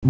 For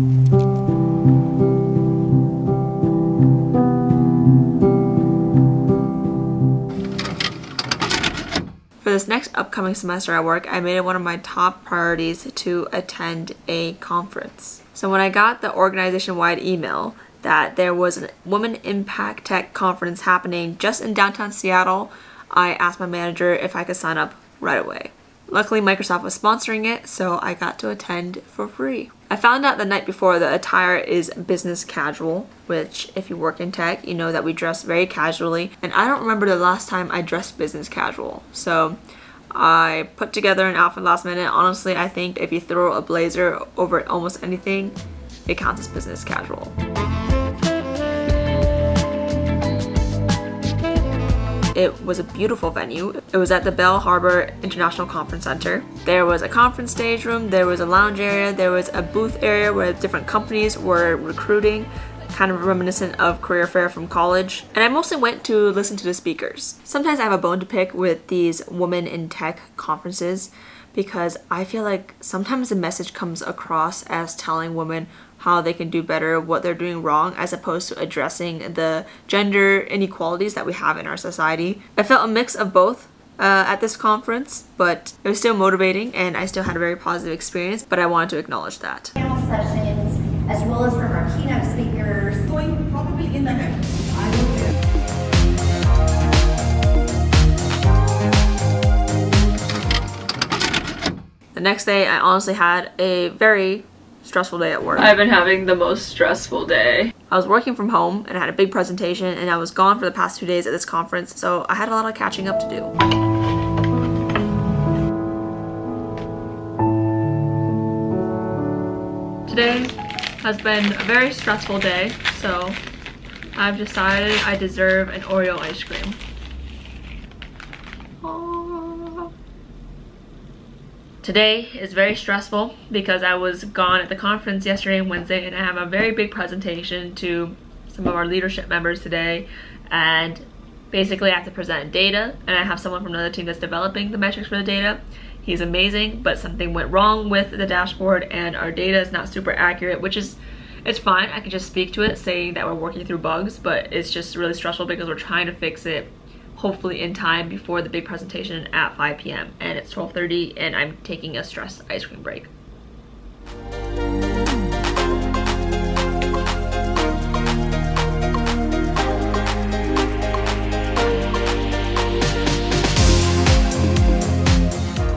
this next upcoming semester at work, I made it one of my top priorities to attend a conference. So when I got the organization-wide email that there was a Women Impact Tech conference happening just in downtown Seattle, I asked my manager if I could sign up right away. Luckily, Microsoft was sponsoring it, so I got to attend for free. I found out the night before the attire is business casual, which if you work in tech, you know that we dress very casually, and I don't remember the last time I dressed business casual. So I put together an outfit last minute. Honestly, I think if you throw a blazer over almost anything, it counts as business casual. It was a beautiful venue. It was at the Bell Harbor International Conference Center. There was a conference stage room, there was a lounge area, there was a booth area where different companies were recruiting, kind of reminiscent of career fair from college. And I mostly went to listen to the speakers. Sometimes I have a bone to pick with these women in tech conferences because I feel like sometimes the message comes across as telling women how they can do better, what they're doing wrong, as opposed to addressing the gender inequalities that we have in our society. I felt a mix of both at this conference, but it was still motivating and I still had a very positive experience, but I wanted to acknowledge that. Panel sessions, as well as from our keynote speakers. Going probably in the next. The next day, I honestly had a very stressful day at work. I've been having the most stressful day. I was working from home and I had a big presentation, and I was gone for the past 2 days at this conference, so I had a lot of catching up to do. Today has been a very stressful day, so I've decided I deserve an Oreo ice cream. Today is very stressful because I was gone at the conference yesterday and Wednesday, and I have a very big presentation to some of our leadership members today, and basically I have to present data, and I have someone from another team that's developing the metrics for the data. He's amazing, but something went wrong with the dashboard and our data is not super accurate, which is, it's fine. I can just speak to it saying that we're working through bugs, but it's just really stressful because we're trying to fix it hopefully in time before the big presentation at 5 p.m. and it's 12:30 and I'm taking a stress ice cream break.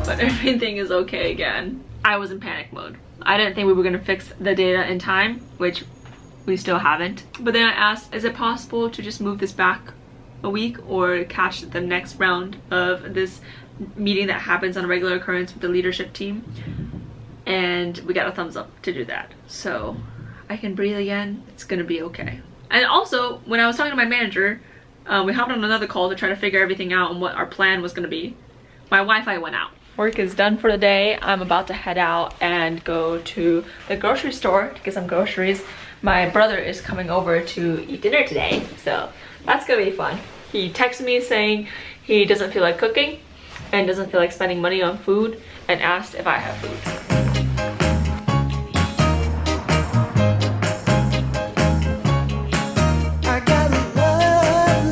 But everything is okay again. I was in panic mode. I didn't think we were gonna fix the data in time, which we still haven't. But then I asked, is it possible to just move this back a week or catch the next round of this meeting that happens on a regular occurrence with the leadership team, and we got a thumbs up to do that, so I can breathe again. It's gonna be okay. And also, when I was talking to my manager, we hopped on another call to try to figure everything out and what our plan was gonna be. My Wi-Fi went out. Work is done for the day. I'm about to head out and go to the grocery store to get some groceries. My brother is coming over to eat dinner today, so that's gonna be fun. He texted me saying he doesn't feel like cooking and doesn't feel like spending money on food, and asked if I have food. I got love,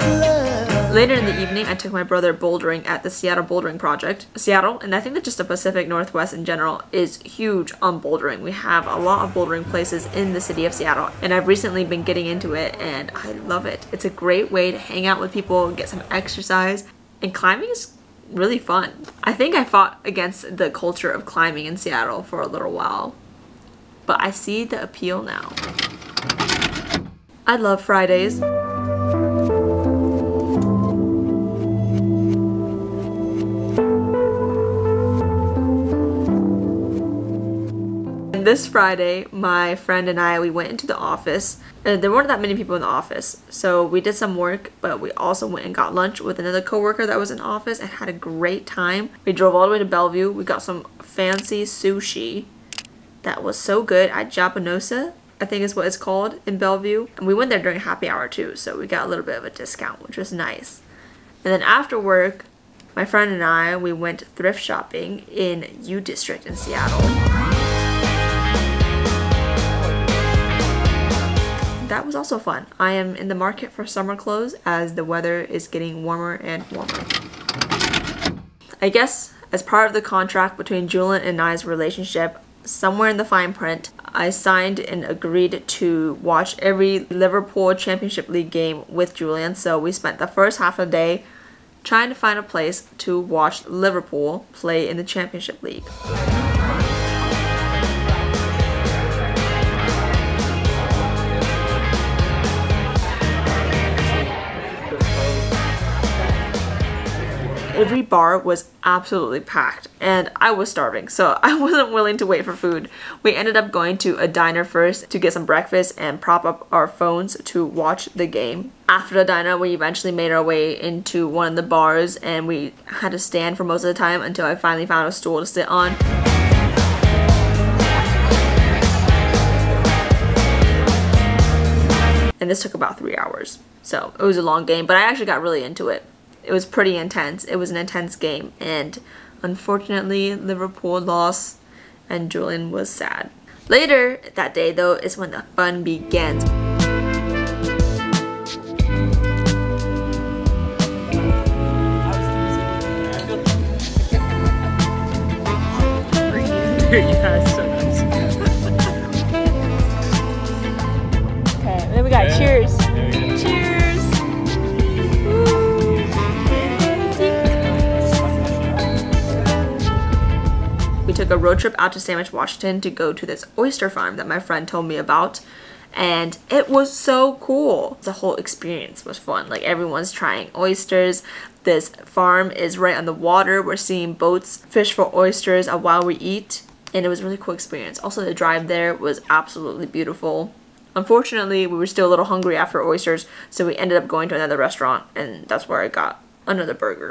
love. Later in the evening, I took my brother bouldering at the Seattle Bouldering Project. Seattle, and I think that just the Pacific Northwest in general, is huge on bouldering. We have a lot of bouldering places in the city of Seattle, and I've recently been getting into it and I love it. It's a great way to hang out with people, get some exercise, and climbing is really fun. I think I fought against the culture of climbing in Seattle for a little while, but I see the appeal now. I love Fridays. This Friday, my friend and I, we went into the office. There weren't that many people in the office, so we did some work, but we also went and got lunch with another coworker that was in the office and had a great time. We drove all the way to Bellevue. We got some fancy sushi that was so good at Japonosa, I think is what it's called, in Bellevue. And we went there during happy hour too, so we got a little bit of a discount, which was nice. And then after work, My friend and I, we went thrift shopping in U District in Seattle. That was also fun. I am in the market for summer clothes as the weather is getting warmer and warmer. I guess as part of the contract between Julian and I's relationship, somewhere in the fine print, I signed and agreed to watch every Liverpool Championship League game with Julian, so we spent the first half of the day trying to find a place to watch Liverpool play in the Championship League. Every bar was absolutely packed, and I was starving, so I wasn't willing to wait for food. We ended up going to a diner first to get some breakfast and prop up our phones to watch the game. After the diner, we eventually made our way into one of the bars, and we had to stand for most of the time until I finally found a stool to sit on. And this took about 3 hours, so it was a long game, but I actually got really into it. It was pretty intense. It was an intense game, and unfortunately Liverpool lost and Julian was sad. Later that day though is when the fun begins. Okay, then we got cheers. Took a road trip out to Sandwich, Washington to go to this oyster farm that my friend told me about, and it was so cool. The whole experience was fun. Like, everyone's trying oysters. This farm is right on the water. We're seeing boats fish for oysters while we eat, and it was a really cool experience. Also, the drive there was absolutely beautiful. Unfortunately, we were still a little hungry after oysters, so we ended up going to another restaurant, and that's where I got another burger.